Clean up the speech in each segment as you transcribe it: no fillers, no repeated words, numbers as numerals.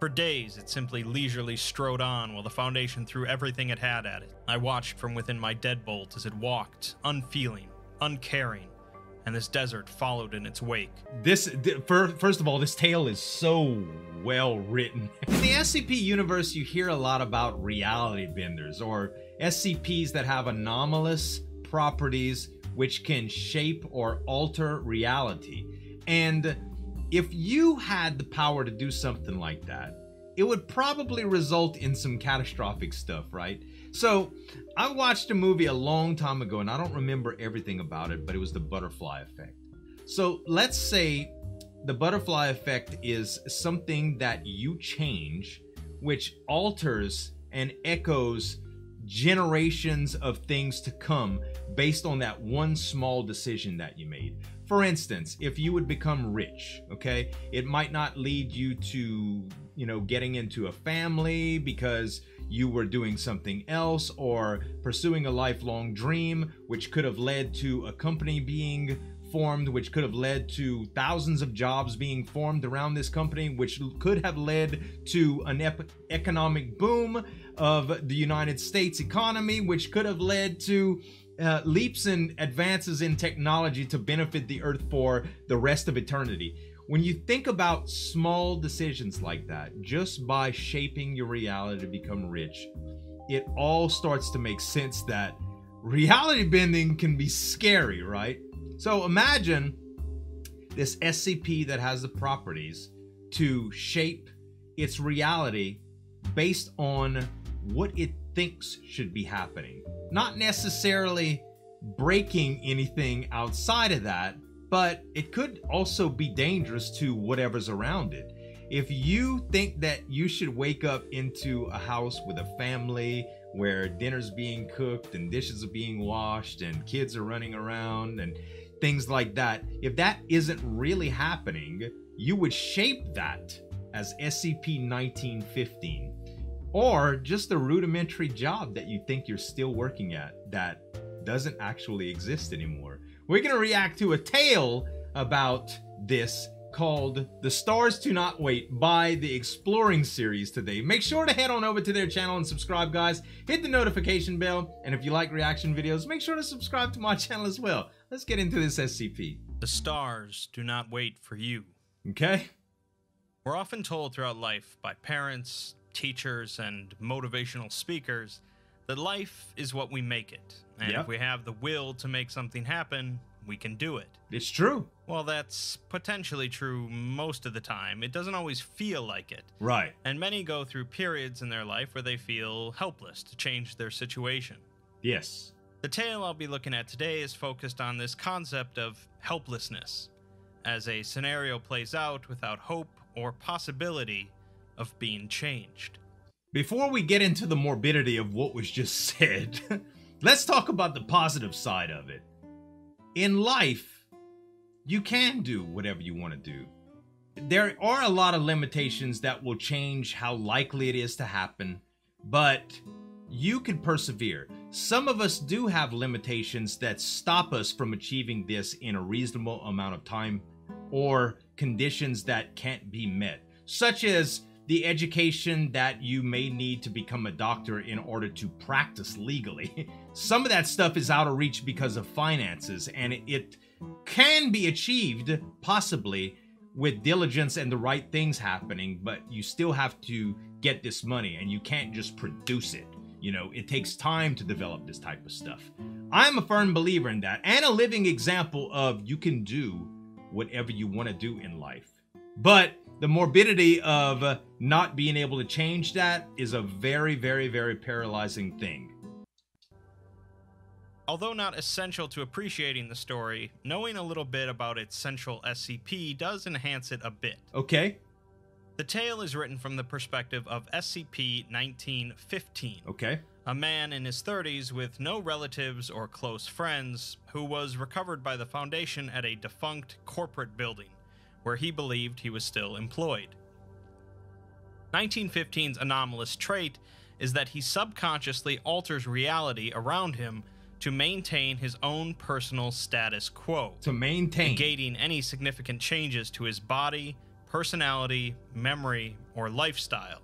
For days, it simply leisurely strode on while the Foundation threw everything it had at it. I watched from within my deadbolt as it walked, unfeeling, uncaring, and this desert followed in its wake. First of all, this tale is so well written. In the SCP universe, you hear a lot about reality benders, or SCPs that have anomalous properties which can shape or alter reality. And if you had the power to do something like that, it would probably result in some catastrophic stuff, right? So I watched a movie a long time ago, and I don't remember everything about it, but it was The Butterfly Effect. So let's say the butterfly effect is something that you change, which alters and echoes generations of things to come based on that one small decision that you made. For instance, if you would become rich, okay, it might not lead you to, you know, getting into a family because you were doing something else or pursuing a lifelong dream, which could have led to a company being formed, which could have led to thousands of jobs being formed around this company, which could have led to an economic boom of the United States economy, which could have led to leaps and advances in technology to benefit the earth for the rest of eternity. When you think about small decisions like that, just by shaping your reality to become rich, it all starts to make sense that reality bending can be scary, right? So imagine this SCP that has the properties to shape its reality based on what it thinks should be happening. Not necessarily breaking anything outside of that, but it could also be dangerous to whatever's around it. If you think that you should wake up into a house with a family where dinner's being cooked and dishes are being washed and kids are running around and things like that, if that isn't really happening, you would shape that as SCP-1915. Or just a rudimentary job that you think you're still working at that doesn't actually exist anymore. We're gonna react to a tale about this called The Stars Do Not Wait by the Exploring Series today. Make sure to head on over to their channel and subscribe, guys. Hit the notification bell, and if you like reaction videos, make sure to subscribe to my channel as well. Let's get into this SCP. The stars do not wait for you. Okay. We're often told throughout life by parents, teachers, and motivational speakers that life is what we make it, and if we have the will to make something happen, we can do it. It's true. Well, that's potentially true most of the time. It doesn't always feel like it, right? And many go through periods in their life where they feel helpless to change their situation. Yes. The tale I'll be looking at today is focused on this concept of helplessness as a scenario plays out without hope or possibility of being changed. Before we get into the morbidity of what was just said, let's talk about the positive side of it. In life, you can do whatever you want to do. There are a lot of limitations that will change how likely it is to happen, but you can persevere. Some of us do have limitations that stop us from achieving this in a reasonable amount of time, or conditions that can't be met, such as the education that you may need to become a doctor in order to practice legally. Some of that stuff is out of reach because of finances, and it can be achieved possibly with diligence and the right things happening, but you still have to get this money and you can't just produce it. You know, it takes time to develop this type of stuff. I'm a firm believer in that, and a living example of you can do whatever you want to do in life. But the morbidity of not being able to change that is a very, very, very paralyzing thing. Although not essential to appreciating the story, knowing a little bit about its central SCP does enhance it a bit. Okay. The tale is written from the perspective of SCP-1915. Okay. A man in his 30s with no relatives or close friends who was recovered by the Foundation at a defunct corporate building, where he believed he was still employed. 1915's anomalous trait is that he subconsciously alters reality around him to maintain his own personal status quo, negating any significant changes to his body, personality, memory, or lifestyle.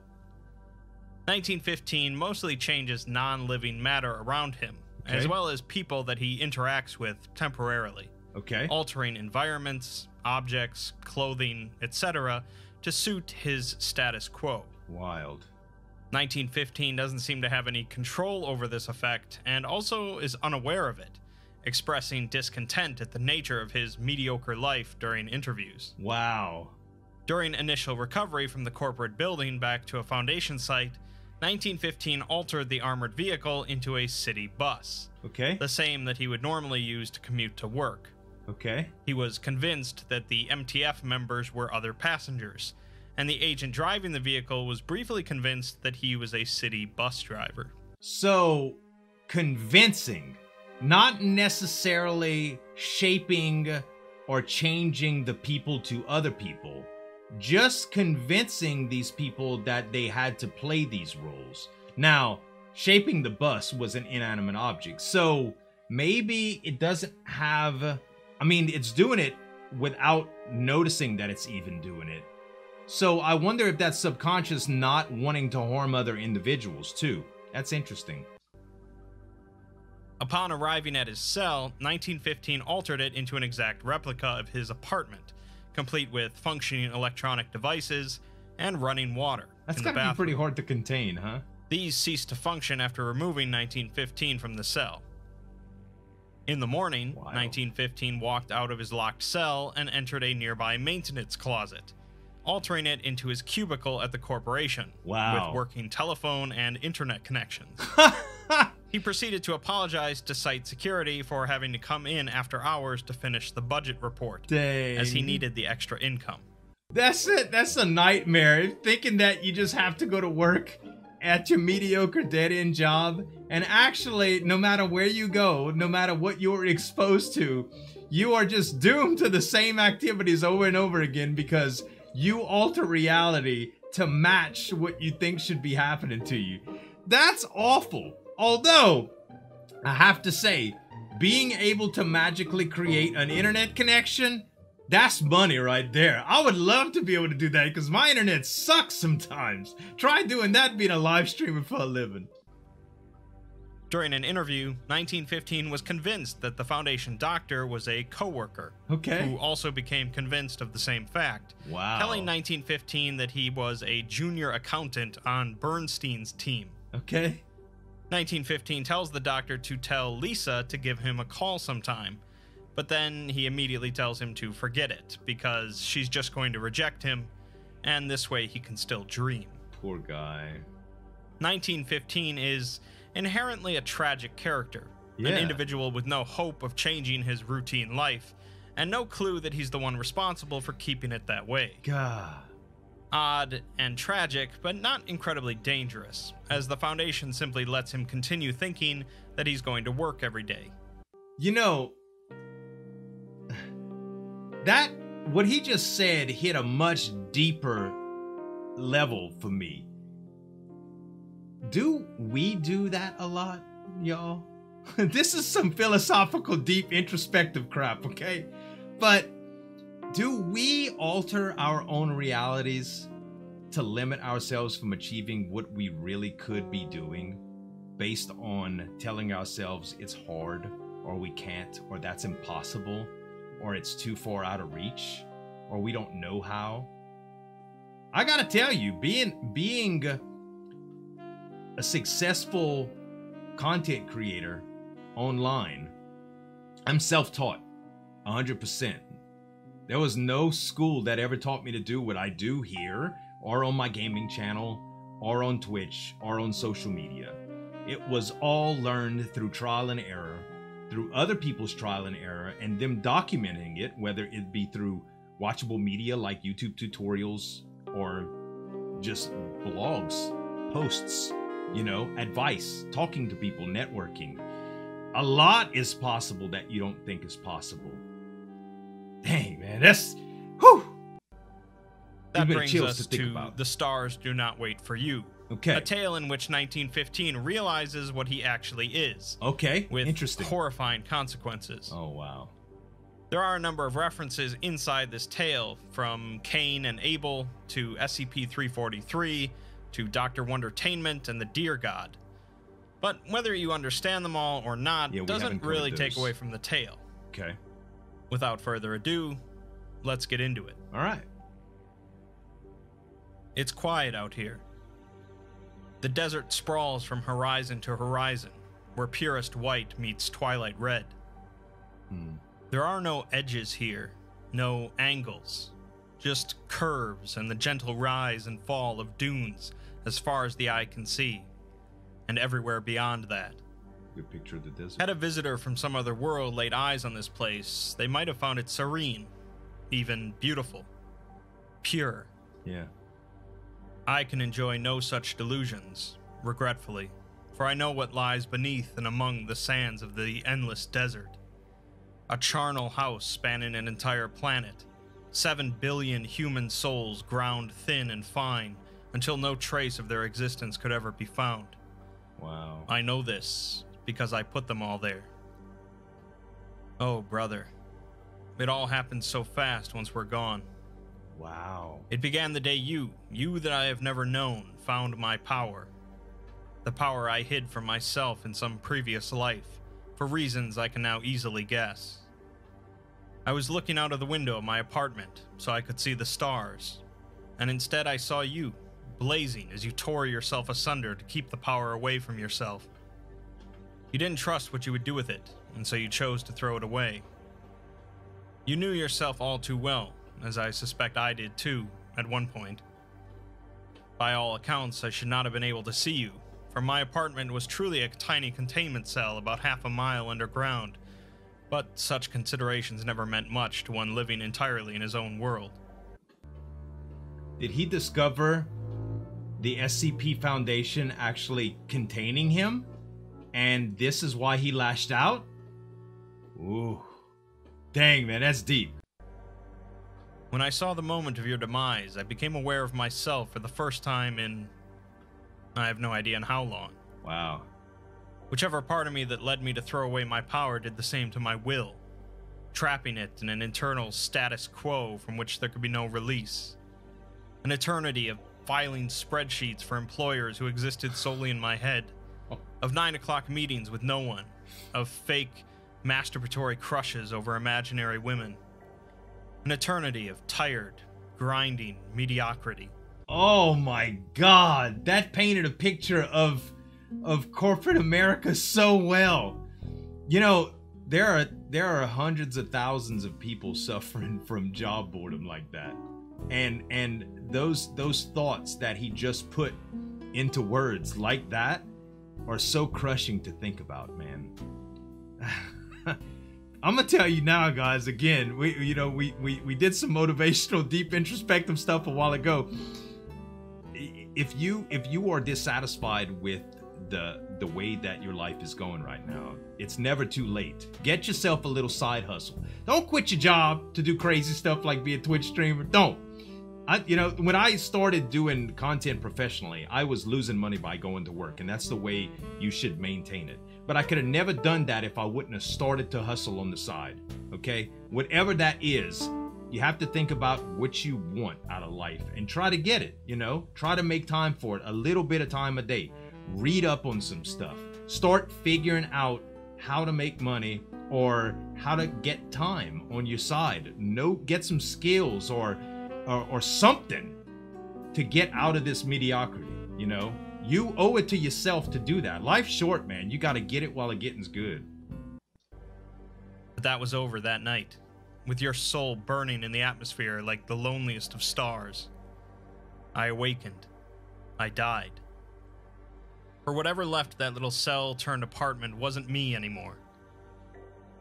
1915 mostly changes non-living matter around him, okay, as well as people that he interacts with temporarily, okay, altering environments, objects, clothing, etc. to suit his status quo. Wild. 1915 doesn't seem to have any control over this effect and also is unaware of it, expressing discontent at the nature of his mediocre life during interviews. Wow. During initial recovery from the corporate building back to a Foundation site, 1915 altered the armored vehicle into a city bus. Okay. The same that he would normally use to commute to work. Okay. He was convinced that the MTF members were other passengers, and the agent driving the vehicle was briefly convinced that he was a city bus driver. So, convincing, not necessarily shaping or changing the people to other people, just convincing these people that they had to play these roles. Now, shaping the bus was an inanimate object, so maybe it doesn't have... I mean, it's doing it without noticing that it's even doing it. So I wonder if that's subconscious not wanting to harm other individuals too. That's interesting. Upon arriving at his cell, 1915 altered it into an exact replica of his apartment, complete with functioning electronic devices and running water. That's gotta be pretty hard to contain, huh? These ceased to function after removing 1915 from the cell. In the morning, wow, 1915 walked out of his locked cell and entered a nearby maintenance closet, altering it into his cubicle at the corporation, wow, with working telephone and internet connections. He proceeded to apologize to site security for having to come in after hours to finish the budget report, dang, as he needed the extra income. That's it. That's a nightmare, thinking that you just have to go to work at your mediocre dead-end job, and actually, no matter where you go, no matter what you're exposed to, you are just doomed to the same activities over and over again because you alter reality to match what you think should be happening to you. That's awful. Although, I have to say, being able to magically create an internet connection, that's money right there. I would love to be able to do that because my internet sucks sometimes. Try doing that being a live streamer for a living. During an interview, 1915 was convinced that the Foundation doctor was a co-worker, okay, who also became convinced of the same fact, wow, telling 1915 that he was a junior accountant on Bernstein's team. Okay. 1915 tells the doctor to tell Lisa to give him a call sometime, but then he immediately tells him to forget it because she's just going to reject him, and this way he can still dream. Poor guy. 1915 is inherently a tragic character, yeah, an individual with no hope of changing his routine life, and no clue that he's the one responsible for keeping it that way. God. Odd and tragic, but not incredibly dangerous, as the Foundation simply lets him continue thinking that he's going to work every day. You know, that, what he just said hit a much deeper level for me. Do we do that a lot, y'all? This is some philosophical, deep, introspective crap, okay? But do we alter our own realities to limit ourselves from achieving what we really could be doing based on telling ourselves it's hard, or we can't, or that's impossible, or it's too far out of reach, or we don't know how? I gotta tell you, being a successful content creator online, I'm self-taught 100%. There was no school that ever taught me to do what I do here, or on my gaming channel, or on Twitch, or on social media. It was all learned through trial and error, through other people's trial and error, and them documenting it, whether it be through watchable media like YouTube tutorials, or just blogs, posts, you know, advice, talking to people, networking. A lot is possible that you don't think is possible. Dang, man, that's... Whew. That brings us to The Stars Do Not Wait For You. Okay. A tale in which 1915 realizes what he actually is. Okay, with horrifying consequences. Oh, wow. There are a number of references inside this tale, from Cain and Abel to SCP-343 to Dr. Wondertainment and the Deer God. But whether you understand them all or not doesn't really take away from the tale. Okay. Without further ado, let's get into it. All right. It's quiet out here. The desert sprawls from horizon to horizon, where purest white meets twilight red. There are no edges here, no angles, just curves and the gentle rise and fall of dunes as far as the eye can see, and everywhere beyond that. Good picture of the desert. Had a visitor from some other world laid eyes on this place, they might have found it serene, even beautiful, pure. Yeah. I can enjoy no such delusions, regretfully, for I know what lies beneath and among the sands of the endless desert. A charnel house spanning an entire planet, 7 billion human souls ground thin and fine until no trace of their existence could ever be found. Wow. I know this because I put them all there. Oh, brother. It all happens so fast once we're gone. Wow. It began the day you that I have never known, found my power. The power I hid from myself in some previous life, for reasons I can now easily guess. I was looking out of the window of my apartment so I could see the stars, and instead I saw you, blazing as you tore yourself asunder to keep the power away from yourself. You didn't trust what you would do with it, and so you chose to throw it away. You knew yourself all too well, as I suspect I did too, at one point. By all accounts, I should not have been able to see you, for my apartment was truly a tiny containment cell about half a mile underground, but such considerations never meant much to one living entirely in his own world. Did he discover the SCP Foundation actually containing him? And this is why he lashed out? Ooh. Dang, man, that's deep. When I saw the moment of your demise, I became aware of myself for the first time in... I have no idea in how long. Wow. Whichever part of me that led me to throw away my power did the same to my will, trapping it in an internal status quo from which there could be no release. An eternity of filing spreadsheets for employers who existed solely in my head, of 9 o'clock meetings with no one, of fake, masturbatory crushes over imaginary women. An eternity of tired, grinding mediocrity. Oh my God, that painted a picture of corporate America so well. You know, there are hundreds of thousands of people suffering from job boredom like that. And those thoughts that he just put into words like that are so crushing to think about, man. I'm gonna tell you now, guys, again, we did some motivational, deep introspective stuff a while ago. If you are dissatisfied with the way that your life is going right now, it's never too late. Get yourself a little side hustle. Don't quit your job to do crazy stuff like be a Twitch streamer. Don't. When I started doing content professionally, I was losing money by going to work, and that's the way you should maintain it. But I could have never done that if I wouldn't have started to hustle on the side, okay? Whatever that is, you have to think about what you want out of life and try to get it, you know? Try to make time for it, a little bit of time a day. Read up on some stuff. Start figuring out how to make money or how to get time on your side. Get some skills or something to get out of this mediocrity, you know? You owe it to yourself to do that. Life's short, man. You gotta get it while the getting's good. But that was over that night, with your soul burning in the atmosphere like the loneliest of stars. I awakened. I died. For whatever left that little cell-turned-apartment wasn't me anymore.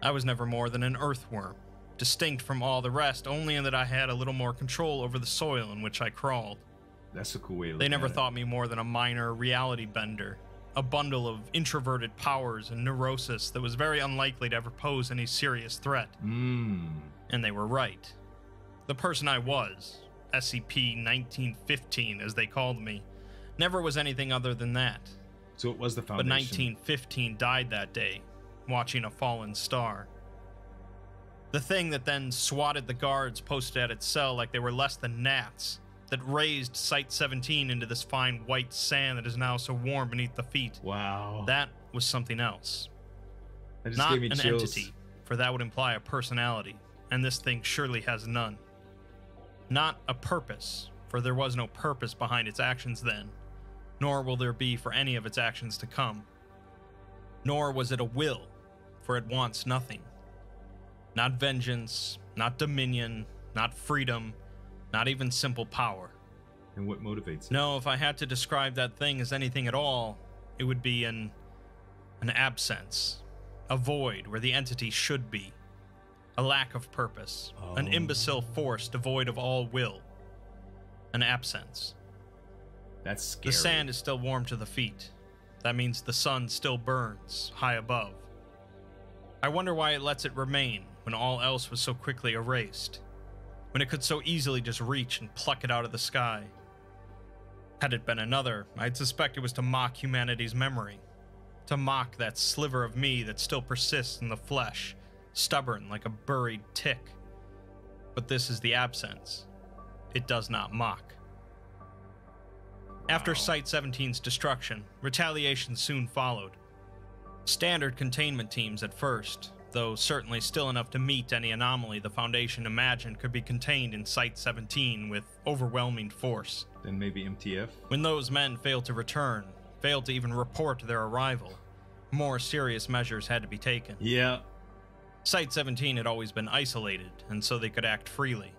I was never more than an earthworm, distinct from all the rest, only in that I had a little more control over the soil in which I crawled. That's a cool way to look at it. They never thought me more than a minor reality bender, a bundle of introverted powers and neurosis that was very unlikely to ever pose any serious threat. And they were right. The person I was, SCP-1915 as they called me, never was anything other than that. So it was the Foundation. But 1915 died that day, watching a fallen star. The thing that then swatted the guards posted at its cell like they were less than gnats, that raised Site-17 into this fine white sand that is now so warm beneath the feet. Wow. That was something else. Not an entity, for that would imply a personality, and this thing surely has none. Not a purpose, for there was no purpose behind its actions then, nor will there be for any of its actions to come. Nor was it a will, for it wants nothing. Not vengeance, not dominion, not freedom, not even simple power. And what motivates it? No, if I had to describe that thing as anything at all, it would be an absence, a void where the entity should be, a lack of purpose, an imbecile force devoid of all will, an absence. That's scary. The sand is still warm to the feet. That means the sun still burns high above. I wonder why it lets it remain when all else was so quickly erased, when it could so easily just reach and pluck it out of the sky. Had it been another, I'd suspect it was to mock humanity's memory, to mock that sliver of me that still persists in the flesh, stubborn like a buried tick. But this is the absence. It does not mock. Wow. After Site-17's destruction, retaliation soon followed. Standard containment teams at first, though certainly still enough to meet any anomaly the Foundation imagined could be contained in Site-17 with overwhelming force. Then maybe MTF? When those men failed to return, failed to even report their arrival, more serious measures had to be taken. Yeah. Site-17 had always been isolated, and so they could act freely.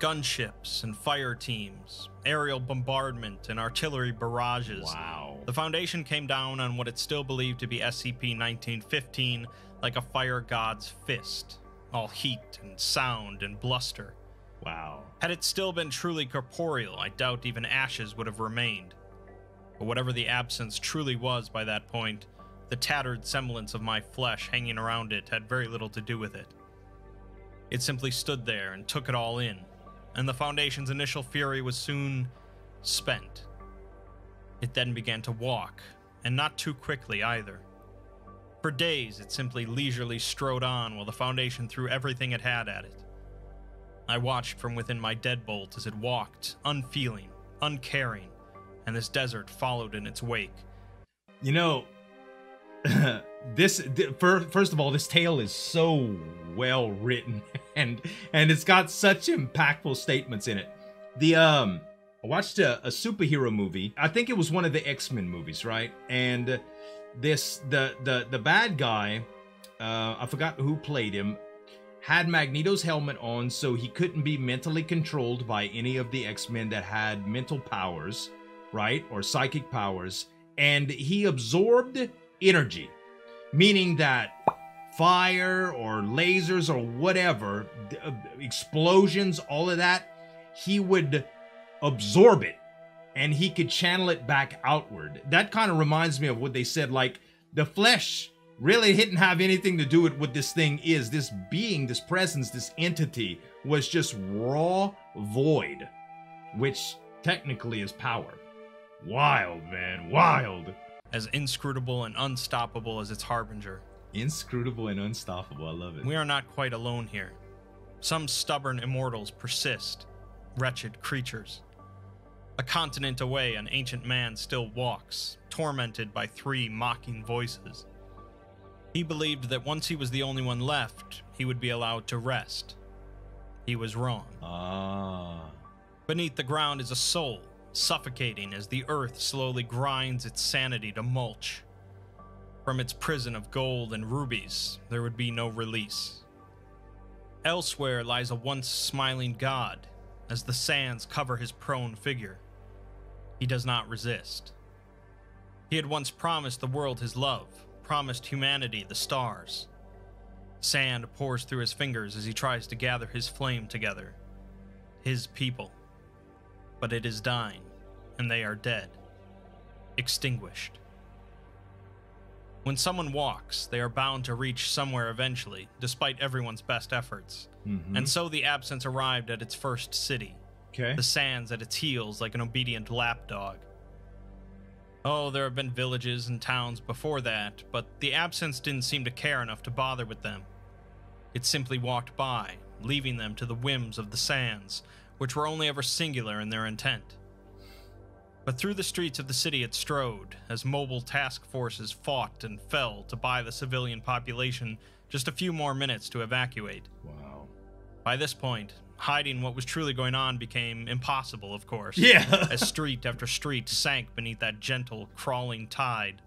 Gunships and fire teams, aerial bombardment and artillery barrages. Wow. The Foundation came down on what it still believed to be SCP-1915 like a fire god's fist, all heat and sound and bluster. Wow. Had it still been truly corporeal, I doubt even ashes would have remained. But whatever the absence truly was by that point, the tattered semblance of my flesh hanging around it had very little to do with it. It simply stood there and took it all in, and the Foundation's initial fury was soon spent. It then began to walk, and not too quickly either. For days, it simply leisurely strode on while the Foundation threw everything it had at it. I watched from within my deadbolt as it walked, unfeeling, uncaring, and this desert followed in its wake. You know, first of all, this tale is so well written, and it's got such impactful statements in it. The I watched a superhero movie. I think it was one of the X-Men movies, right? And this the bad guy, I forgot who played him, had Magneto's helmet on, so he couldn't be mentally controlled by any of the X-Men that had mental powers, right, or psychic powers, and he absorbed energy, meaning that fire or lasers or whatever, explosions, all of that, he would absorb it and he could channel it back outward. That kind of reminds me of what they said, like the flesh really didn't have anything to do with what this thing is. This being, this presence, this entity was just raw void, which technically is power. Wild, man, wild. As inscrutable and unstoppable as its harbinger. Inscrutable and unstoppable, I love it. We are not quite alone here. Some stubborn immortals persist, wretched creatures. A continent away, an ancient man still walks, tormented by three mocking voices. He believed that once he was the only one left, he would be allowed to rest. He was wrong. Ah. Beneath the ground is a soul, suffocating as the earth slowly grinds its sanity to mulch. From its prison of gold and rubies, there would be no release. Elsewhere lies a once smiling god, as the sands cover his prone figure. He does not resist. He had once promised the world his love, promised humanity the stars. Sand pours through his fingers as he tries to gather his flame together, his people. But it is dying, and they are dead, extinguished. When someone walks, they are bound to reach somewhere eventually, despite everyone's best efforts. Mm-hmm. And so the absence arrived at its first city, the sands at its heels like an obedient lapdog. Oh, there have been villages and towns before that, but the absence didn't seem to care enough to bother with them. It simply walked by, leaving them to the whims of the sands, which were only ever singular in their intent. But through the streets of the city it strode, as mobile task forces fought and fell to buy the civilian population just a few more minutes to evacuate. Wow. By this point, hiding what was truly going on became impossible, of course. Yeah. As street after street sank beneath that gentle, crawling tide.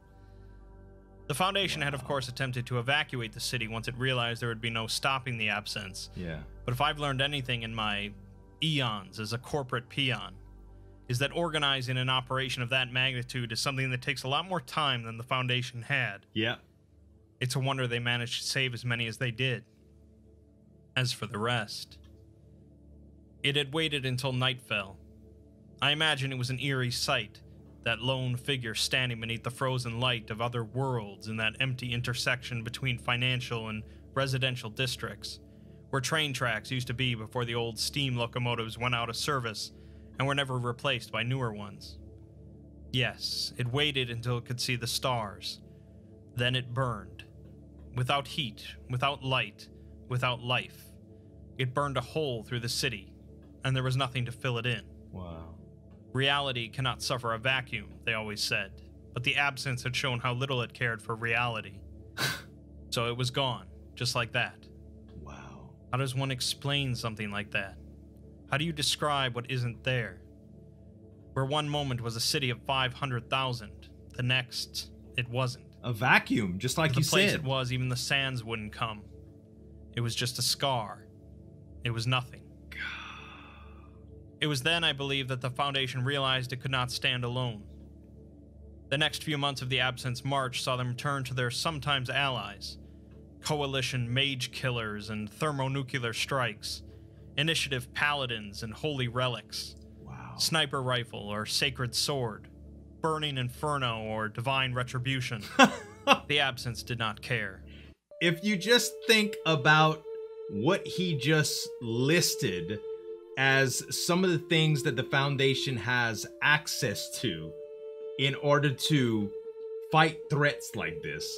The Foundation had, of course, attempted to evacuate the city once it realized there would be no stopping the absence. Yeah. But if I've learned anything in my eons as a corporate peon, is that organizing an operation of that magnitude is something that takes a lot more time than the Foundation had. Yeah. It's a wonder they managed to save as many as they did. As for the rest, it had waited until night fell. I imagine it was an eerie sight, that lone figure standing beneath the frozen light of other worlds in that empty intersection between financial and residential districts, where train tracks used to be before the old steam locomotives went out of service and were never replaced by newer ones. Yes, it waited until it could see the stars. Then it burned. Without heat, without light, without life. It burned a hole through the city, and there was nothing to fill it in. Wow. Reality cannot suffer a vacuum, they always said, but the absence had shown how little it cared for reality. So it was gone, just like that. Wow. How does one explain something like that? How do you describe what isn't there? Where one moment was a city of 500,000, the next, it wasn't. A vacuum, just like you said. The place it was, even the sands wouldn't come. It was just a scar. It was nothing. It was then, I believe, that the Foundation realized it could not stand alone. The next few months of the absence march saw them turn to their sometimes allies. Coalition mage killers and thermonuclear strikes. Initiative paladins and holy relics. Wow. Sniper rifle or sacred sword. Burning inferno or divine retribution. The absence did not care. If you just think about what he just listed as some of the things that the Foundation has access to in order to fight threats like this,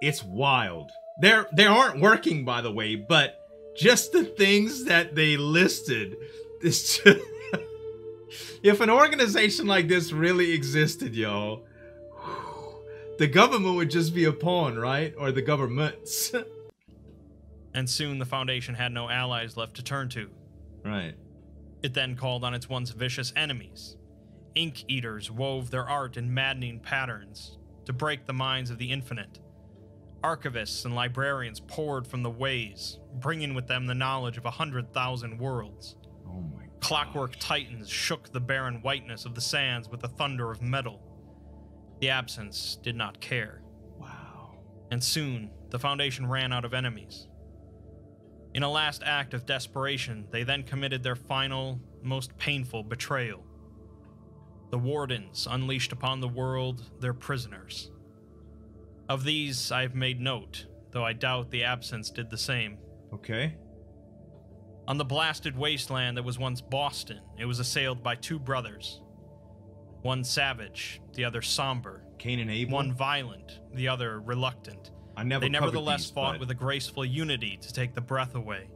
it's wild. They aren't working, by the way, but just the things that they listed is just... If an organization like this really existed, y'all, the government would just be a pawn, right? Or the governments. And soon the Foundation had no allies left to turn to. Right. It then called on its once vicious enemies. Ink eaters wove their art in maddening patterns to break the minds of the infinite. Archivists and librarians poured from the ways, bringing with them the knowledge of 100,000 worlds. Oh my gosh. Clockwork titans shook the barren whiteness of the sands with the thunder of metal. The absence did not care. Wow. And soon, the Foundation ran out of enemies. In a last act of desperation, they then committed their final, most painful betrayal. The Wardens unleashed upon the world their prisoners. Of these, I've made note, though I doubt the absence did the same. Okay. On the blasted wasteland that was once Boston, it was assailed by two brothers. One savage, the other somber. Cain and Abel? One violent, the other reluctant. They nevertheless fought with a graceful unity to take the breath away.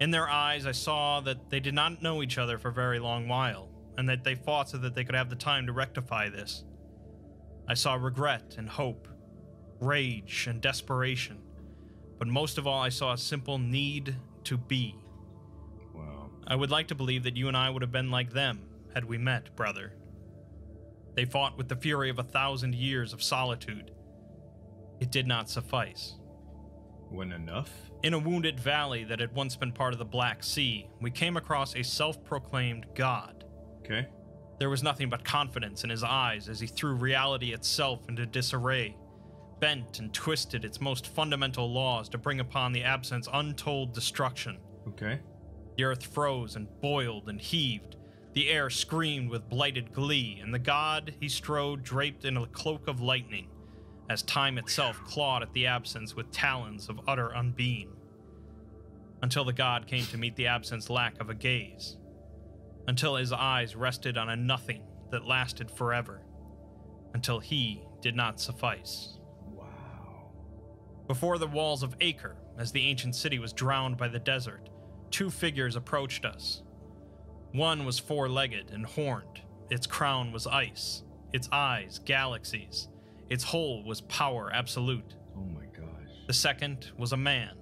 In their eyes, I saw that they did not know each other for a very long while, and that they fought so that they could have the time to rectify this. I saw regret and hope, rage and desperation, but most of all, I saw a simple need to be. Wow. I would like to believe that you and I would have been like them had we met, brother. They fought with the fury of 1,000 years of solitude. It did not suffice. Wasn't enough? In a wounded valley that had once been part of the Black Sea, we came across a self-proclaimed god. Okay. There was nothing but confidence in his eyes as he threw reality itself into disarray, bent and twisted its most fundamental laws to bring upon the absence untold destruction. Okay. The earth froze and boiled and heaved. The air screamed with blighted glee, and the god he strode draped in a cloak of lightning, as time itself clawed at the absence with talons of utter unbeing. Until the god came to meet the absence's lack of a gaze. Until his eyes rested on a nothing that lasted forever. Until he did not suffice. Wow. Before the walls of Acre, as the ancient city was drowned by the desert, two figures approached us. One was four-legged and horned. Its crown was ice. Its eyes, galaxies. Its whole was power absolute. Oh my gosh. The second was a man.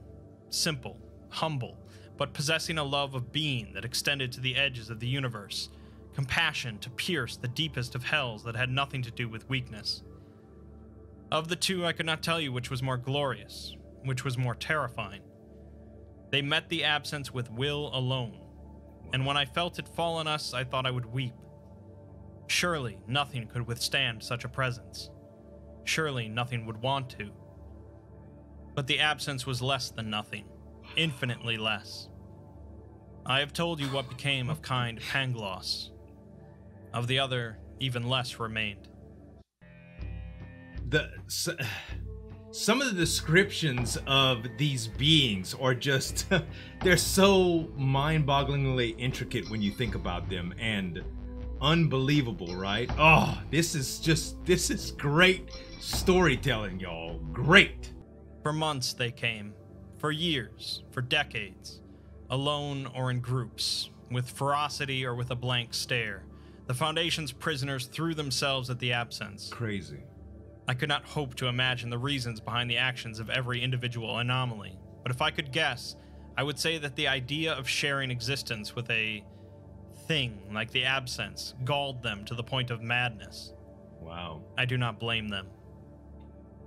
Simple, humble, but possessing a love of being that extended to the edges of the universe, compassion to pierce the deepest of hells that had nothing to do with weakness. Of the two, I could not tell you which was more glorious, which was more terrifying. They met the absence with will alone, and when I felt it fall on us, I thought I would weep. Surely nothing could withstand such a presence. Surely nothing would want to. But the absence was less than nothing, infinitely less. I have told you what became of kind Pangloss. Of the other, even less remained. Some of the descriptions of these beings are just, they're so mind-bogglingly intricate when you think about them, and unbelievable, right? Oh, this is great storytelling, y'all. Great. For months they came, for years, for decades, alone or in groups, with ferocity or with a blank stare. The Foundation's prisoners threw themselves at the absence. Crazy. I could not hope to imagine the reasons behind the actions of every individual anomaly, but if I could guess, I would say that the idea of sharing existence with a thing like the absence galled them to the point of madness. Wow. I do not blame them.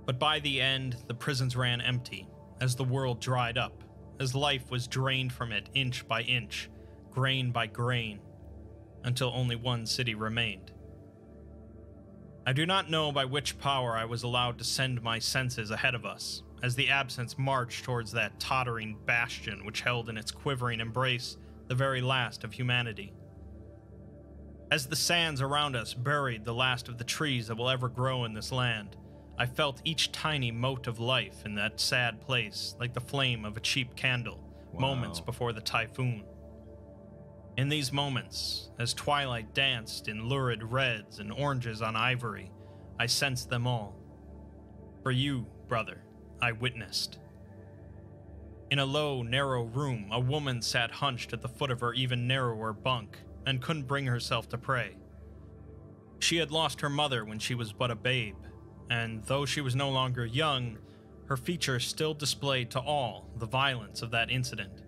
But by the end, the prisons ran empty, as the world dried up, as life was drained from it inch by inch, grain by grain, until only one city remained. I do not know by which power I was allowed to send my senses ahead of us, as the absence marched towards that tottering bastion which held in its quivering embrace the very last of humanity. As the sands around us buried the last of the trees that will ever grow in this land, I felt each tiny mote of life in that sad place like the flame of a cheap candle, wow, moments before the typhoon. In these moments, as twilight danced in lurid reds and oranges on ivory, I sensed them all. For you, brother, I witnessed. In a low, narrow room, a woman sat hunched at the foot of her even narrower bunk and couldn't bring herself to pray. She had lost her mother when she was but a babe, and though she was no longer young, her features still displayed to all the violence of that incident.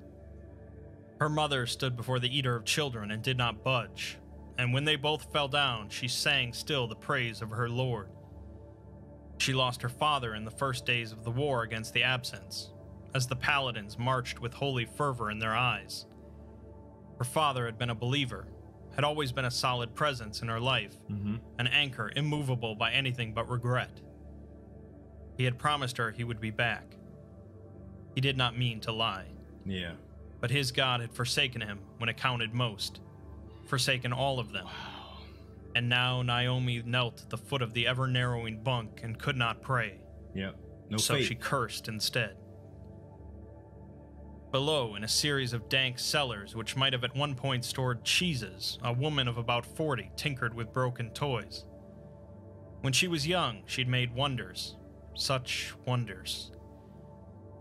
Her mother stood before the eater of children and did not budge, and when they both fell down, she sang still the praise of her lord. She lost her father in the first days of the war against the absence, as the paladins marched with holy fervor in their eyes. Her father had been a believer, had always been a solid presence in her life, an anchor immovable by anything but regret. He had promised her he would be back. He did not mean to lie. Yeah. But his God had forsaken him when it counted most, forsaken all of them. Wow. And now Naomi knelt at the foot of the ever-narrowing bunk and could not pray. Yeah, no faith. So she cursed instead. Below, in a series of dank cellars which might have at one point stored cheeses, a woman of about 40 tinkered with broken toys. When she was young, she'd made wonders, such wonders.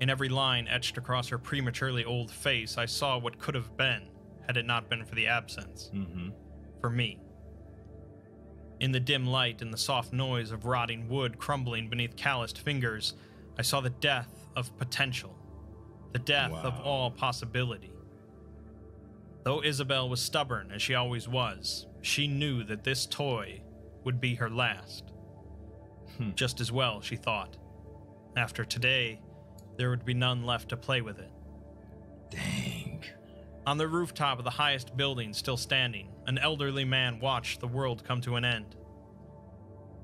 In every line etched across her prematurely old face, I saw what could have been, had it not been for the absence. For me. In the dim light and the soft noise of rotting wood crumbling beneath calloused fingers, I saw the death of potential, the death of all possibility. Though Isabel was stubborn, as she always was, she knew that this toy would be her last. Just as well, she thought. After today, there would be none left to play with it. Dang. On the rooftop of the highest building still standing, an elderly man watched the world come to an end.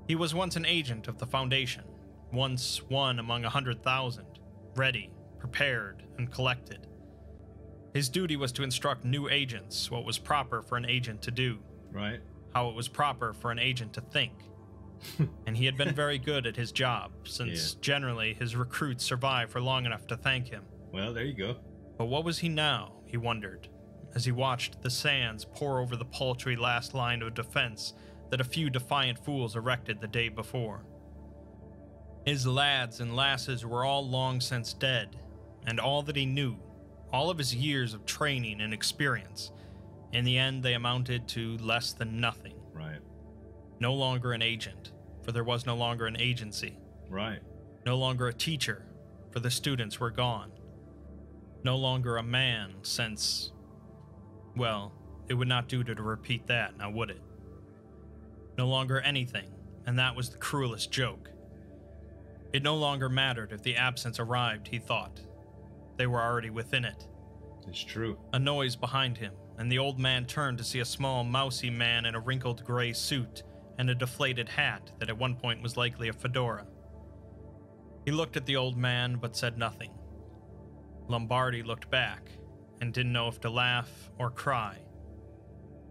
He was once an agent of the Foundation, once one among 100,000, ready, prepared, and collected. His duty was to instruct new agents what was proper for an agent to do, right? How it was proper for an agent to think. And he had been very good at his job, since generally his recruits survived for long enough to thank him. Well, there you go. But what was he now, he wondered, as he watched the sands pour over the paltry last line of defense that a few defiant fools erected the day before. His lads and lasses were all long since dead, and all that he knew, all of his years of training and experience. In the end, they amounted to less than nothing. Right. No longer an agent, for there was no longer an agency. Right. No longer a teacher, for the students were gone. No longer a man, since, well, it would not do to repeat that, now would it? No longer anything, and that was the cruelest joke. It no longer mattered if the absence arrived, he thought. They were already within it. It's true. A noise behind him, and the old man turned to see a small, mousy man in a wrinkled gray suit and a deflated hat that at one point was likely a fedora. He looked at the old man, but said nothing. Lombardi looked back, and didn't know if to laugh or cry.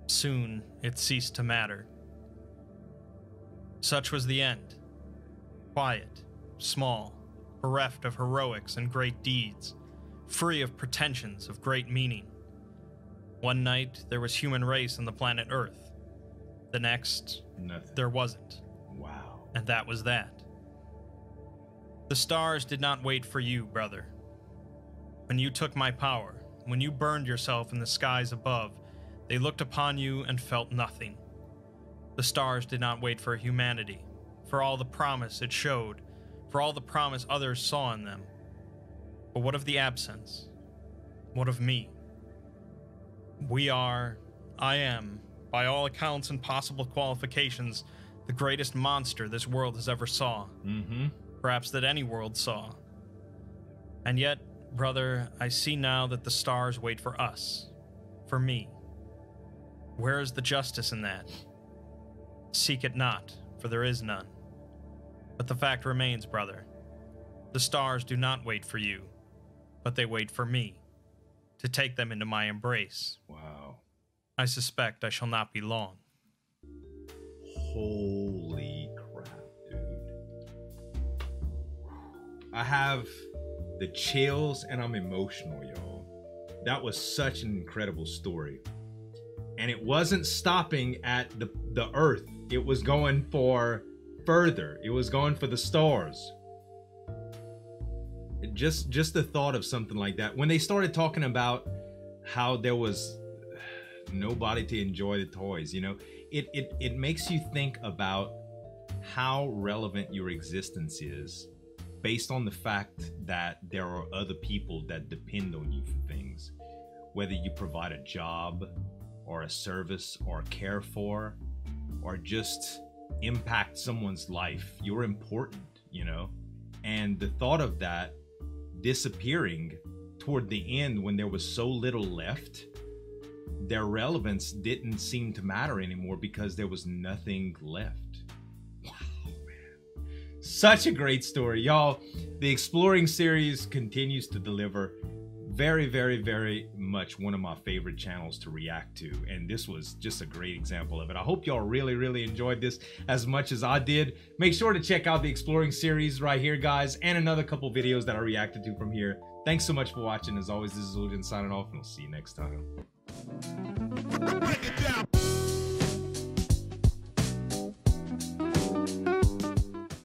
Soon, it ceased to matter. Such was the end. Quiet, small, bereft of heroics and great deeds, free of pretensions of great meaning. One night, there was human race on the planet Earth. The next, nothing. There wasn't. Wow. And that was that. The stars did not wait for you, brother. When you took my power, when you burned yourself in the skies above, they looked upon you and felt nothing. The stars did not wait for humanity, for all the promise it showed, for all the promise others saw in them. But what of the absence? What of me? We are, I am, by all accounts and possible qualifications, the greatest monster this world has ever saw. Mm-hmm. Perhaps that any world saw. And yet, brother, I see now that the stars wait for us. For me. Where is the justice in that? Seek it not, for there is none. But the fact remains, brother. The stars do not wait for you, but they wait for me. To take them into my embrace. Wow. I suspect I shall not be long. Holy crap, dude. I have the chills and I'm emotional, y'all. That was such an incredible story. And it wasn't stopping at the earth. It was going for further. It was going for the stars. Just the thought of something like that. When they started talking about how there was nobody to enjoy the toys, you know, it makes you think about how relevant your existence is based on the fact that there are other people that depend on you for things. Whether you provide a job or a service or care for or just impact someone's life, you're important, you know? And the thought of that disappearing toward the end when there was so little left, their relevance didn't seem to matter anymore because there was nothing left. Wow, man. Such a great story, y'all. The Exploring series continues to deliver. Very, very, very much one of my favorite channels to react to. And this was just a great example of it. I hope y'all really, really enjoyed this as much as I did. Make sure to check out the Exploring series right here, guys, and another couple videos that I reacted to from here. Thanks so much for watching. As always, this is Zueljin signing off, and we'll see you next time.